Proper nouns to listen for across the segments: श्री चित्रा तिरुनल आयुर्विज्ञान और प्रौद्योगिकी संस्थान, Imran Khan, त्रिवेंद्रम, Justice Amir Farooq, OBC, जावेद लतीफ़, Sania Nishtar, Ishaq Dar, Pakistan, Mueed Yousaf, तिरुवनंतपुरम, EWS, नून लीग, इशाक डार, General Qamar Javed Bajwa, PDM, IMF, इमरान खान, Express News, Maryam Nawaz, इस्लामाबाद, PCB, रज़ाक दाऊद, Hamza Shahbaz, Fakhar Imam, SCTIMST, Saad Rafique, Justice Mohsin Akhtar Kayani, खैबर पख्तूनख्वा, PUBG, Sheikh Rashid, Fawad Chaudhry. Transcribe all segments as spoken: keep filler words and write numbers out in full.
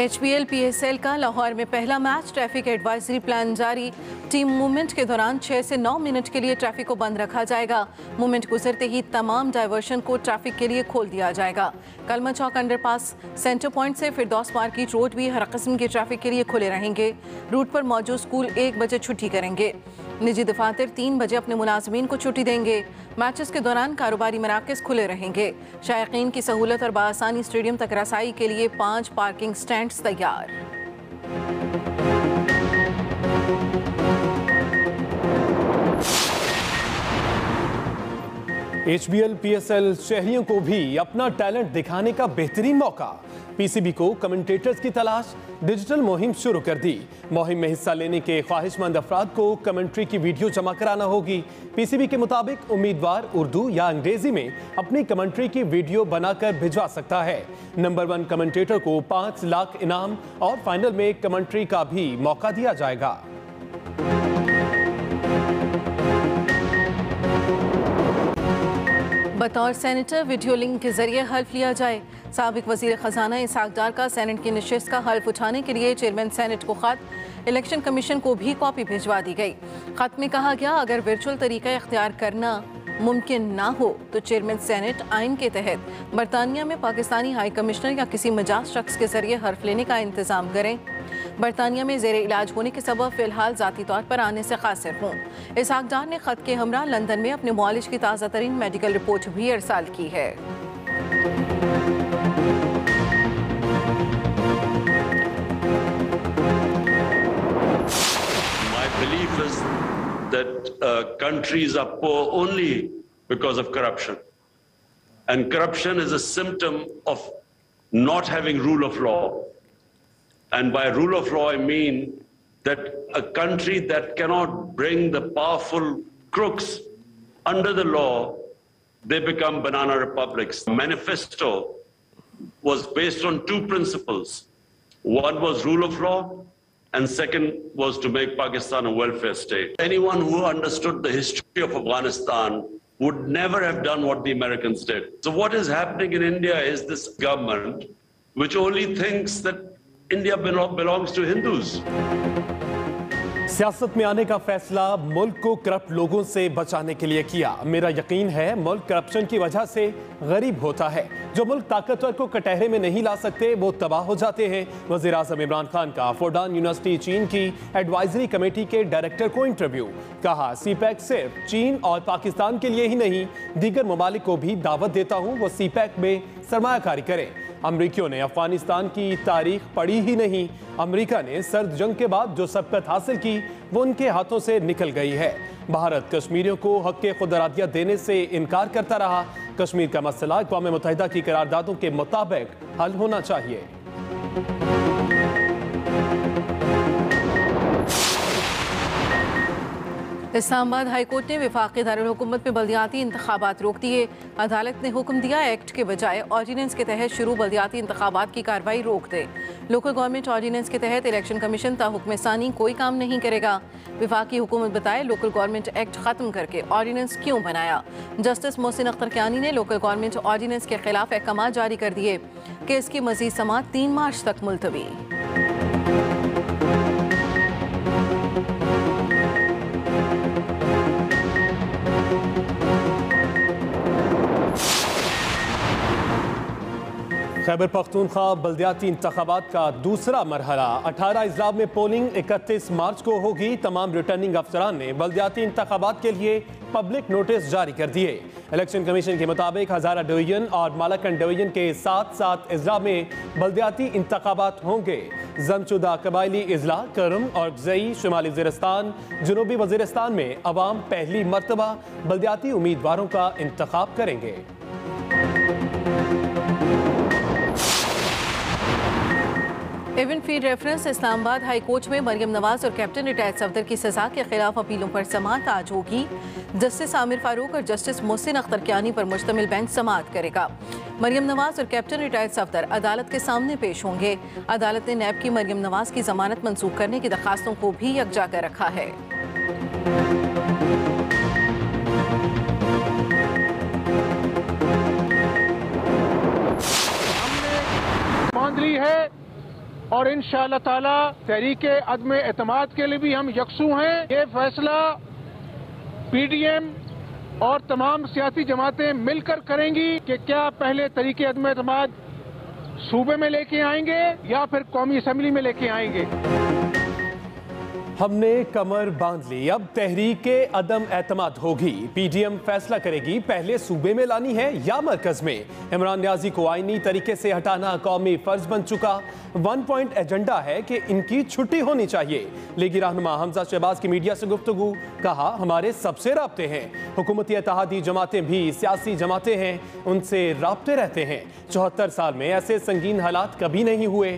H B L P S L का लाहौर में पहला मैच, ट्रैफिक एडवाइजरी प्लान जारी। टीम मूवमेंट के दौरान छः से नौ मिनट के लिए ट्रैफिक को बंद रखा जाएगा। मूवमेंट गुजरते ही तमाम डाइवर्शन को ट्रैफिक के लिए खोल दिया जाएगा। कलमा चौक अंडरपास, सेंटर पॉइंट से फिरदौस मार्केट रोड भी हर किस्म के ट्रैफिक के लिए खुले रहेंगे। रूट पर मौजूद स्कूल एक बजे छुट्टी करेंगे। निजी दफातर तीन बजे अपने मुलाजमीन को छुट्टी देंगे। मैचेस के दौरान कारोबारी मराकज़ खुले रहेंगे। शायकीन की सहूलत और बाआसानी स्टेडियम तक रसाई के लिए पाँच पार्किंग स्टैंड्स तैयार। H B L P S L शहरियों को भी अपना टैलेंट दिखाने का बेहतरीन मौका। पी सी बी को कमेंटेटर्स की तलाश, डिजिटल मुहिम शुरू कर दी। मुहिम में हिस्सा लेने के ख्वाहिशमंद अफराद को कमेंट्री की वीडियो जमा कराना होगी। पी सी बी के मुताबिक उम्मीदवार उर्दू या अंग्रेजी में अपनी कमेंट्री की वीडियो बनाकर भिजवा सकता है। नंबर वन कमेंटेटर को पाँच लाख इनाम और फाइनल में कमेंट्री का भी मौका दिया जाएगा। बतौर सेनेटर वीडियो लिंक के जरिए हल्फ लिया जाए। साबिक वजीर खजाना इसाक डार का सेनेट की नशिस्त का हल्फ उठाने के लिए चेयरमैन सेनेट को खत, इलेक्शन कमीशन को भी कॉपी भिजवा दी गई। खत में कहा गया, अगर वर्चुअल तरीका इख्तियार करना मुमकिन ना हो तो चेयरमैन सेनेट आइन के तहत बरतानिया में पाकिस्तानी हाई कमिश्नर या किसी मजाज शख्स के जरिए हल्फ लेने का इंतजाम करें। बरतानिया में जेर इलाज होने के सबब फिलहाल जाती तौर पर आने से खासिर हूँ। इसहाक डार ने खत के हमरा लंदन में अपने मुआलिज की ताज़ा तरीन मेडिकल रिपोर्ट भी इरसाल की है। My belief is that uh, countries are poor only because of corruption, and corruption is a symptom of not having rule of law. And by rule of law I mean that a country that cannot bring the powerful crooks under the law, they become banana republics. The manifesto was based on two principles. One was rule of law and second was to make Pakistan a welfare state. Anyone who understood the history of Afghanistan would never have done what the Americans did. So what is happening in India is this government which only thinks that India belongs to Hindus. सियासत में आने का फैसला मुल्क को corrupt लोगों से बचाने के लिए किया। मेरा यकीन है मुल्क करप्शन की वजह से गरीब होता है। जो मुल्क ताकतवर को कटहरे में नहीं ला सकते वो तबाह हो जाते हैं। वज़ीर आज़म इमरान खान का फोर्डान यूनिवर्सिटी चीन की एडवाइजरी कमेटी के डायरेक्टर को इंटरव्यू। कहा, सी पैक सिर्फ चीन और पाकिस्तान के लिए ही नहीं, दीगर ममालिक को भी दावत देता हूँ वो सी पैक में सरमायाकारी करें। अमरीकियों ने अफगानिस्तान की तारीख पढ़ी ही नहीं। अमरीका ने सर्द जंग के बाद जो सबकत हासिल की वो उनके हाथों से निकल गई है। भारत कश्मीरियों को हक़ खुदरादियत देने से इनकार करता रहा। कश्मीर का मसला अक़वाम मुत्तहिदा की करारदादों के मुताबिक हल होना चाहिए। इस्लामाबाद हाई कोर्ट ने विफाक़ी दारुल हुकूमत में बल्दियाती इंतखाबात रोक दिए। अदालत ने हुक्म दिया एक्ट के बजाय ऑर्डिनेंस के तहत शुरू बल्दियाती इंतखाबात की कार्रवाई रोक दे। लोकल गवर्नमेंट ऑर्डिनेंस के तहत इलेक्शन कमीशन ता हुक्म सानी कोई काम नहीं करेगा। विफाक़ी हुकूमत बताए लोकल गवर्नमेंट एक्ट ख़त्म करके ऑर्डिनेंस क्यों बनाया। जस्टिस मोहसिन अख्तर कयानी ने लोकल गवर्नमेंट ऑर्डिनेंस के खिलाफ अहकाम जारी कर दिए। केस की मज़ीद समाअत तीन मार्च तक मुलतवी। खैबर पख्तूनख्वा बल्दियाती इंतखाबात का दूसरा मरहला अठारह अजला में पोलिंग इकतीस मार्च को होगी। तमाम रिटर्निंग अफसरान ने बल्दियाती इंतखाबात के लिए पब्लिक नोटिस जारी कर दिए। इलेक्शन कमीशन के मुताबिक हज़ारा डिवीजन और मालाकंड डिवीजन के साथ साथ अजला में बल्दियाती इंतखाबात होंगे। जमशुदा कबायली इजला, करम और गजई, शुमाली वज़ीरिस्तान, जनूबी वज़ीरिस्तान में आवाम पहली मरतबा बल्दियाती उम्मीदवारों का इंतखाब करेंगे। Avenfield reference इस्लामाबाद high court में मरियम नवाज और कैप्टन रिटायर्ड सफदर की सजा के खिलाफ अपीलों पर समाअत आज होगी। जस्टिस आमिर फारूक और जस्टिस मोहसिन अख्तर कियानी पर मुश्तमिल बेंच समाअत करेगा। मरियम नवाज और कैप्टन रिटायर्ड सफदर अदालत के सामने पेश होंगे। अदालत ने नैब की मरियम नवाज की जमानत मंसूख करने की दरखास्तों को भी यकजा कर रखा है। और इंशाअल्लाह ताला तहरीके अदम एतमाद के लिए भी हम यकसू हैं। ये फैसला पीडीएम और तमाम सियासी जमातें मिलकर करेंगी कि क्या पहले तहरीके अदम एतमाद सूबे में लेके आएंगे या फिर कौमी असम्बली में लेके आएंगे। हमने कमर बांध ली, अब तहरीके अदम एतमाद होगी। पीडीएम फैसला करेगी पहले सूबे में लानी है या मरकज में। इमरान न्याजी को आईनी तरीके से हटाना कौमी फर्ज बन चुका। वन पॉइंट एजेंडा है कि इनकी छुट्टी होनी चाहिए। लेगी रहनुमा हमजा शहबाज की मीडिया से गुफ्तगू, कहा हमारे सबसे रबते हैं। हुकूमती इत्तेहादी जमातें भी सियासी जमातें हैं, उनसे रबते रहते हैं। चौहत्तर साल में ऐसे संगीन हालात कभी नहीं हुए।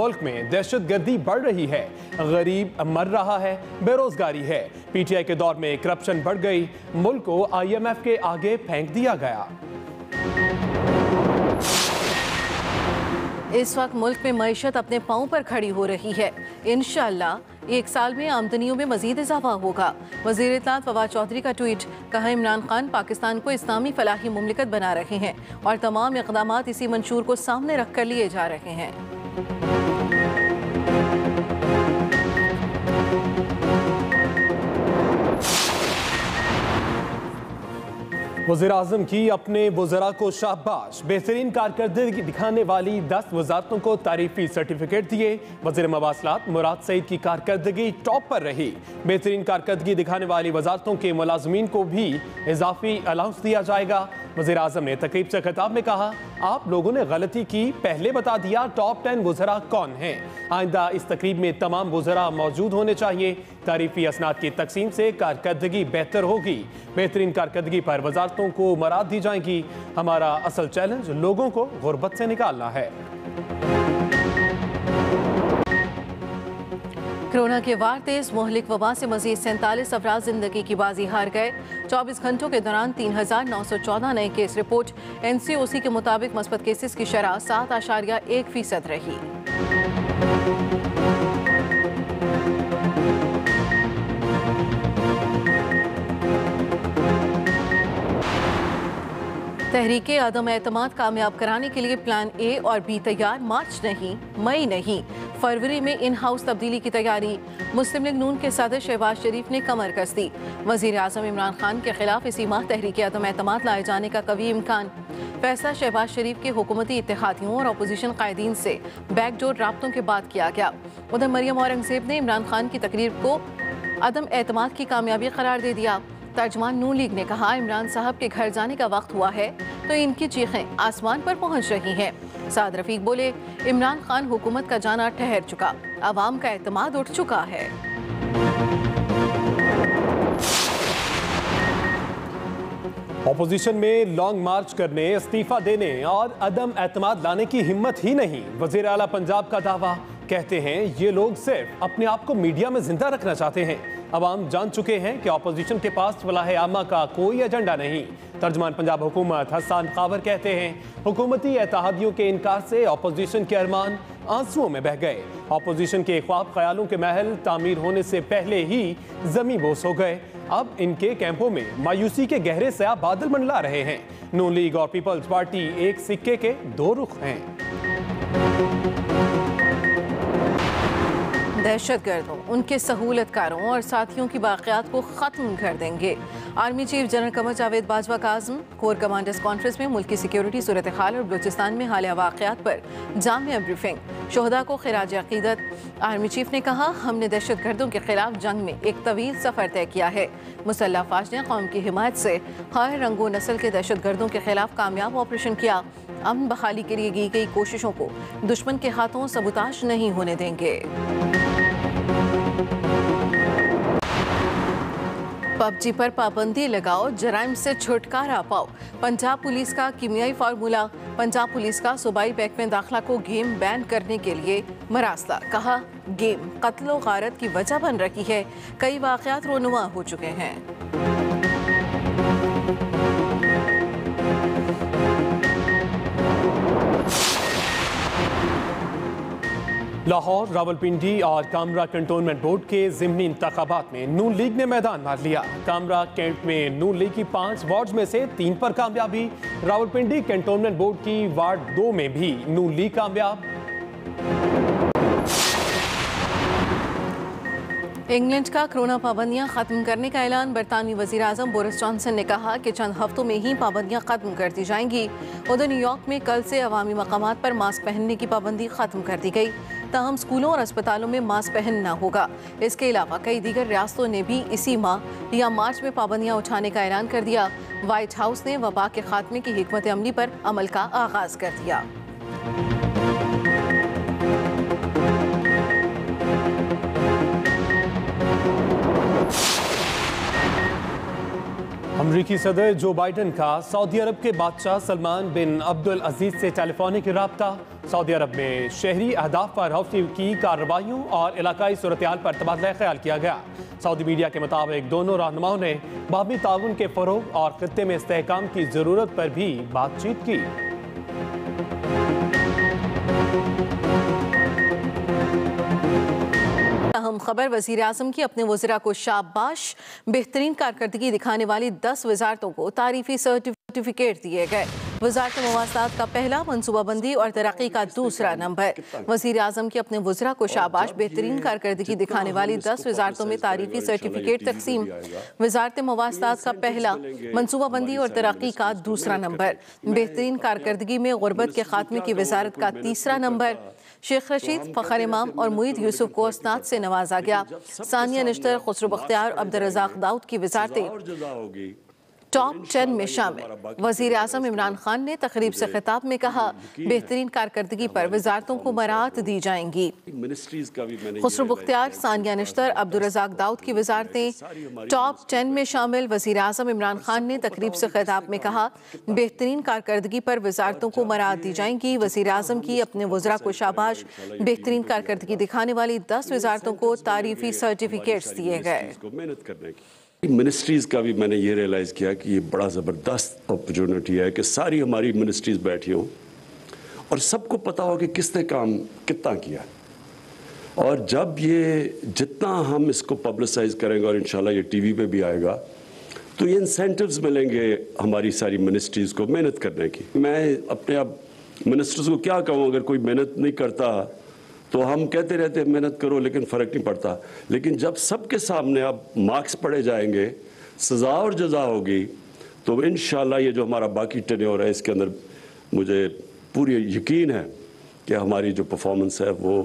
मुल्क में दहशत गर्दी बढ़ रही है, गरीब मर रहा है, बेरोजगारी है। पीटीआई के दौर में करप्शन बढ़ गई, मुल्क को आईएमएफ के आगे फेंक दिया गया। इस वक्त मुल्क में मईशत अपने पांव पर खड़ी हो रही है। इंशाअल्लाह एक साल में आमदनियों में मजीद इजाफा होगा। वजीर इत्तलात फवाद चौधरी का ट्वीट, कहा इमरान खान पाकिस्तान को इस्लामी फलाही मुमलिकत बना रहे हैं और तमाम इकदामात इसी मंशूर को सामने रख कर लिए जा रहे हैं। वज़ीर आज़म की अपने वज़रा को शाबाश, बेहतरीन कारकर्दगी दिखाने वाली दस वज़ारतों को तारीफी सर्टिफिकेट दिए। वज़ीर मवासलात मुराद सईद की कारकर्दगी टॉप पर रही। बेहतरीन कारकर्दगी दिखाने वाली वज़ारतों के मुलाजमीन को भी इजाफी अलाउंस दिया जाएगा। वज़ीर आज़म ने तकरीब से खिताब में कहा, आप लोगों ने गलती की, पहले बता दिया टॉप टेन वज़रा कौन हैं। आइंदा इस तकरीब में तमाम वज़रा मौजूद होने चाहिए। तारीफी असनाद की तकसीम से कारकर्दगी बेहतर होगी। बेहतरीन कारकर्दगी पर वज़ारतों को मराद दी जाएंगी। हमारा असल चैलेंज लोगों को गुर्बत से निकालना है। कोरोना के वार तेज, मोहलिक वबा से मजीद सैंतालीस अफराज जिंदगी की बाजी हार गए। चौबीस घंटों के दौरान तीन हजार नौ सौ चौदह नए केस रिपोर्ट। एनसीओसी के मुताबिक मस्बत केसेस की शरह सात आशारिया एक फीसद रही। तहरीके आदम एतमाद कामयाब कराने के लिए प्लान ए और बी तैयार। मार्च नहीं, मई नहीं, फरवरी में इन हाउस तब्दीली की तैयारी। मुस्लिम लीग नून के सदर शहबाज शरीफ ने कमर कस दी। वजीर आजम इमरान खान के खिलाफ इसी माह तहरीके अदम एतमाद लाए जाने का कवी इम्कान। फैसला शहबाज शरीफ के हुकूमती इत्तेहादियों और अपोजिशन कायदीन से बैकडोर राब्तों के बाद किया गया। उधर मरियम औरंगजेब ने इमरान खान की तकरीर को अदम एतमाद की कामयाबी करार दे दिया। तर्जमान नून लीग ने कहा, इमरान साहब के घर जाने का वक्त हुआ है तो इनकी चीखें आसमान पर पहुंच रही हैं। साद रफीक बोले, इमरान खान हुकूमत का जाना ठहर चुका, आवाम का एतमाद उठ चुका है। अपोजिशन में लॉन्ग मार्च करने, इस्तीफा देने और अदम एतमाद लाने की हिम्मत ही नहीं। वजीर आला पंजाब का दावा, कहते हैं ये लोग सिर्फ अपने आप को मीडिया में जिंदा रखना चाहते हैं। अवाम जान चुके हैं कि अपोजिशन के पास फलाह आमा का कोई एजेंडा नहीं। तर्जमान पंजाब हुकूमत हसन खावर कहते हैं, हुकूमती इत्तेहादियों के इनकार से अपोजिशन के अरमान आंसुओं में बह गए। अपोजिशन के ख्वाब ख्यालों के महल तामीर होने से पहले ही जमीन बोस हो गए। अब इनके कैंपों में मायूसी के गहरे सया बादल मंडला रहे हैं। नून लीग और पीपल्स पार्टी एक सिक्के के दो रुख हैं। दहशतगर्दों, उनके सहूलतकारों और साथियों की बाक़ियात को ख़त्म कर देंगे। Army chief general Qamar Javed Bajwa का आज़म। कोर कमांडर्स कॉन्फ्रेंस में मुल्की सिक्योरिटी सूरत हाल और बलूचिस्तान में हालिया वाक़ियात पर जामिया ब्रीफिंग। शोहदा को खिराज अक़ीदत। आर्मी चीफ ने कहा, हमने दहशतगर्दों के खिलाफ जंग में एक तवील सफ़र तय किया है। मुसल्ह फ़ौज ने कौम की हिमायत से हर रंगो नस्ल के दहशतगर्दों के खिलाफ कामयाब ऑपरेशन किया। अमन बहाली के लिए की गई कोशिशों को दुश्मन के हाथों सबूताश नहीं होने देंगे। पबजी पर पाबंदी लगाओ, जराइम से छुटकारा पाओ। पंजाब पुलिस का कीमियाई फार्मूला। पंजाब पुलिस का सूबाई बैंक में दाखिला को गेम बैन करने के लिए मरासला, कहा गेम कत्लो गारत की वजह बन रही है, कई वाक़यात रोनुमा हो चुके हैं। लाहौर, रावलपिंडी और कामरा कंटोनमेंट बोर्ड के ज़िमनी इंतखाबात में नून लीग ने मैदान मार लिया। कामरा कैंट में नून लीग की पांच वार्ड में से तीन पर कामयाबी। रावलपिंडी कंटोनमेंट बोर्ड की वार्ड दो में भी नून लीग कामयाब। इंग्लैंड का कोरोना पाबंदियां खत्म करने का ऐलान। बरतानवी वजीर आजम बोरिस जॉनसन ने कहा कि चंद हफ्तों में ही पाबंदियां खत्म कर दी जाएंगी। उधर न्यूयॉर्क में कल से अवामी मकामात पर मास्क पहनने की पाबंदी खत्म कर दी गई, ताहम स्कूलों और अस्पतालों में मास्क पहनना होगा। इसके अलावा कई दीगर रियासतों ने भी इसी माह या मार्च में पाबंदियां उठाने का ऐलान कर दिया। व्हाइट हाउस ने वबा के खात्मे की हिकमत अमली पर अमल का आगाज कर दिया। अमरीकी सदर जो बाइडन का सऊदी अरब के बादशाह सलमान बिन अब्दुलअजीज से टेलीफोनिक रब्ता। सऊदी अरब में शहरी अहदाफ पर हौती की कार्रवाइयों और इलाकाई सूरतहाल पर तबादला ख्याल किया गया। सऊदी मीडिया के मुताबिक दोनों रहनुमाओं ने बाहमी ताउन के फरोग और खत्े में इस्तेहकाम की ज़रूरत पर भी बातचीत की। अहम खबर वजीर आजम की अपने वज़रा को शाबाश, बेहतरीन कारकर्दगी दिखाने वाली दस वजारतों को तारीफी सर्टिफिकेट दिए गए। वजारत मवासात का पहला, मनसूबाबंदी और तरक्की का दूसरा नंबर। वजीर आजम की अपने वज़रा को शाबाश, बेहतरीन कारकर्दगी दिखाने वाली दस वजारतों में तारीफी सर्टिफिकेट तकसीम। वजारत मवासात का पहला, मनसूबाबंदी और तरक्की का दूसरा नंबर। बेहतरीन कारकर्दगी में गुरबत के खात्मे की वजारत का तीसरा नंबर। शेख रशीद, फखर इमाम और मुईद यूसुफ को अस्नाद से नवाजा गया। सानिया निश्तर, खुसरो बख्तियार, रज़ाक दाऊद की वजारतें टॉप टेन में शामिल। वजीर आजम इमरान खान ने तकरीब से खिताब में कहा, बेहतरीन कारकर्दगी पर वजारतों को मरात दी जाएंगी। खुसरो बख्तियार, सानिया निश्तर, रज़ाक दाऊद की वजारतें टॉप टेन में शामिल। वजीर आजम इमरान खान ने तकरीब से खिताब में कहा, बेहतरीन कारकर्दगी पर वजारतों को मरात दी जाएंगी। वजीर आजम की अपने वज़रा को शाबाश, बेहतरीन कारकर्दगी दिखाने वाली दस वजारतों को तारीफी सर्टिफिकेट्स दिए गए। मिनिस्ट्रीज़ का भी मैंने ये रियलाइज़ किया कि ये बड़ा ज़बरदस्त अपॉर्चुनिटी है कि सारी हमारी मिनिस्ट्रीज़ बैठी हों और सबको पता हो कि किसने काम कितना किया। और जब ये जितना हम इसको पब्लिसाइज़ करेंगे और इंशाल्लाह ये टीवी पे भी आएगा तो ये इंसेंटिव्स मिलेंगे हमारी सारी मिनिस्ट्रीज़ को मेहनत करने की। मैं अपने आप मिनिस्टर्स को क्या कहूँ, अगर कोई मेहनत नहीं करता तो हम कहते रहते हैं मेहनत करो लेकिन फ़र्क नहीं पड़ता। लेकिन जब सबके सामने अब मार्क्स पड़े जाएंगे, सज़ा और जज़ा होगी, तो इंशाल्लाह ये जो हमारा बाकी टेन्योर है इसके अंदर मुझे पूरी यकीन है कि हमारी जो परफॉर्मेंस है वो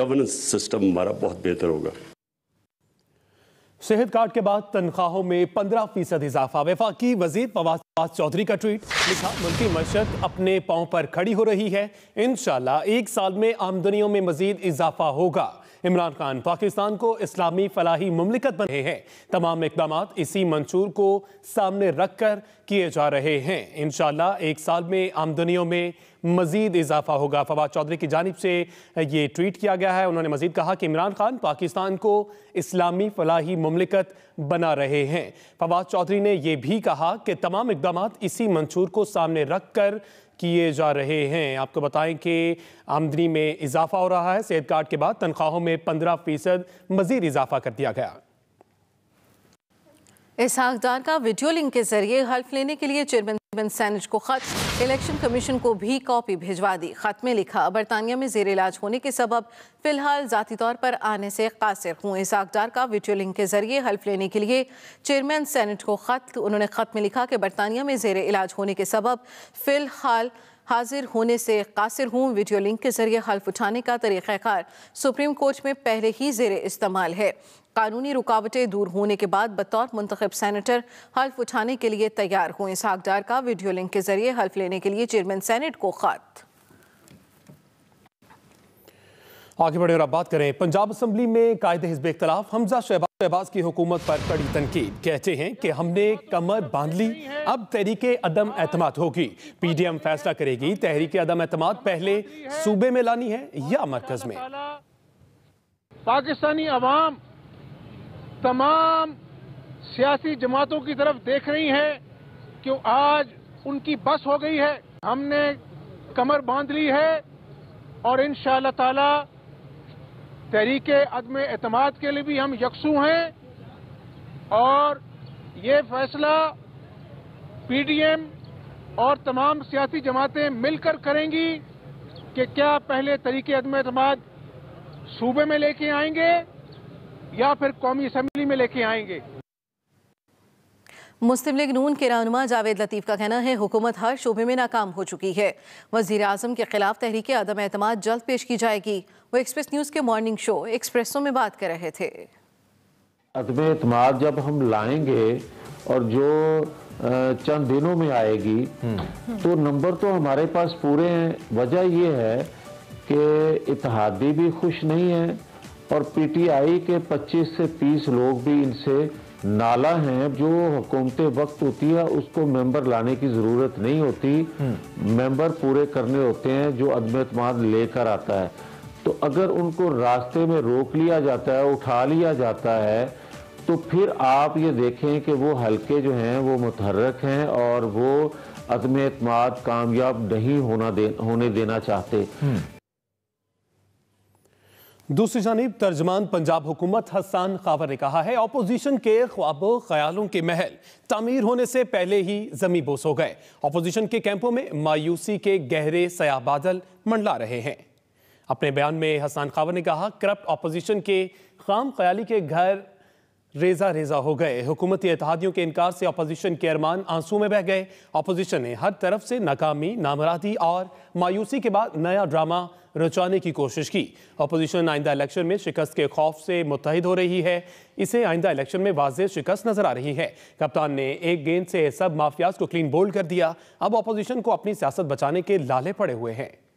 गवर्नेंस सिस्टम हमारा बहुत बेहतर होगा। सेहत कार्ड के बाद तनख्वाहों में पंद्रह फीसद इजाफा। वफाकी वजीर फवाद चौधरी का ट्वीट, लिखा मुल्की मशरत अपने पाँव पर खड़ी हो रही है, इंशाल्लाह एक साल में आमदनियों में मजीद इजाफा होगा। इमरान खान पाकिस्तान को इस्लामी फलाही मुमलिकत बने हैं, तमाम इकदाम इसी मंशूर को सामने रख कर किए जा रहे हैं, इंशाल्लाह एक साल में आमदनियों में मजीद इजाफा होगा। फवाद चौधरी की जानिब से ये ट्वीट किया गया है। उन्होंने मजीद कहा कि इमरान खान पाकिस्तान को इस्लामी फलाही मुमलिकत बना रहे हैं। फवाद चौधरी ने यह भी कहा कि तमाम इकदाम इसी मंशूर को सामने रख कर किए जा रहे हैं। आपको बताएं कि आमदनी में इजाफा हो रहा है। सेहत कार्ड के बाद तनख्वाहों में पंद्रह फीसद मजीद इजाफा कर दिया गया। इशाक दार का वीडियो लिंक के जरिए हल्फ लेने के लिए चेयरमैन सैनेट को खत, इलेक्शन कमीशन को भी कॉपी भिजवा दी। खत में लिखा, बरतानिया में जेर इलाज होने के सबब फिलहाल जाती तौर पर आने से कासिर हूँ। इशाक डार का वीडियो लिंक के जरिए हल्फ लेने के लिए चेयरमैन सैनेट को खत। उन्होंने खत में लिखा कि बरतानिया में जेर इलाज होने के सबब फिलहाल हाजिर होने से कासिर हूँ। वीडियो लिंक के जरिए हल्फ उठाने का तरीक़ाकार सुप्रीम कोर्ट में पहले ही जेर इस्तेमाल है। कानूनी रुकावटें दूर होने के बाद बतौर मुंतखब सेनेटर हल्फ उठाने के लिए तैयार हुए। इसहाक डार का वीडियो लिंक के जरिए हल्फ लेने के लिए चेयरमैन सेनेट को खत। आगे बढ़े और अब बात करें पंजाब असम्बली में कायदे हिज़्बे इख्तिलाफ हमजा शहबाज शहबाज की हुकूमत पर कड़ी तनकीद। कहते हैं कि हमने कमर बांध ली, अब तहरीके अदम एतमाद होगी। पीडीएम फैसला करेगी तहरीके अदम एतमाद पहले सूबे में लानी है या मरकज में। पाकिस्तानी अवाम तमाम सियासी जमातों की तरफ देख रही है कि आज उनकी बस हो गई है, हमने कमर बांध ली है और इंशाअल्लाह ताला तहरीके अदम एतमाद के लिए भी हम यकसू हैं। और ये फैसला पीडीएम और तमाम सियासी जमातें मिलकर करेंगी कि क्या पहले तहरीके अदम एतमाद सूबे में लेके आएंगे या फिर कौमी असम्बली में लेके आएंगे। मुस्लिम लीग नून के रहनुमा जावेद लतीफ़ का कहना है हुकूमत हर शोबे में नाकाम हो चुकी है। वज़ीर आज़म के खिलाफ तहरीक अदम एतमाद जल्द पेश की जाएगी। वो एक्सप्रेस न्यूज़ के मॉर्निंग शो एक्सप्रेसो में बात कर रहे थे। अदम एतमाद जब हम लाएंगे और जो चंद दिनों में आएगी तो नंबर तो हमारे पास पूरे हैं। वजह यह है कि इत्तेहादी भी खुश नहीं है और पी टी आई के पच्चीस से तीस लोग भी इनसे नाला हैं। जो हुकूमत वक्त होती है उसको मेंबर लाने की ज़रूरत नहीं होती, मेंबर पूरे करने होते हैं जो अदम एतमाद लेकर आता है। तो अगर उनको रास्ते में रोक लिया जाता है, उठा लिया जाता है, तो फिर आप ये देखें कि वो हलके जो हैं वो मुतहर्रक हैं और वो अदम एतमाद कामयाब नहीं होना दे, होने देना चाहते। दूसरी जानिब तर्जमान पंजाब हुकूमत हसन खावर ने कहा है अपोजिशन के ख्वाबों ख्यालों के महल तामीर होने से पहले ही जमी बोस हो गए। अपोजिशन के कैंपों में मायूसी के गहरे सयाह बादल मंडला रहे हैं। अपने बयान में हसन खावर ने कहा करप्ट अपोजिशन के खाम ख्याली के घर रेजा रेजा हो गए। हुकूमती एतहादियों के इनकार से अपोजिशन के अरमान आंसू में बह गए। अपोजिशन ने हर तरफ से नाकामी, नामरादी और मायूसी के बाद नया ड्रामा रचाने की कोशिश की। अपोजिशन आइंदा इलेक्शन में शिकस्त के खौफ से मुतहद हो रही है। इसे आइंदा इलेक्शन में वाज़ेह शिकस्त नजर आ रही है। कप्तान ने एक गेंद से सब माफियाज को क्लीन बोल्ड कर दिया। अब अपोजिशन को अपनी सियासत बचाने के लाले पड़े हुए हैं।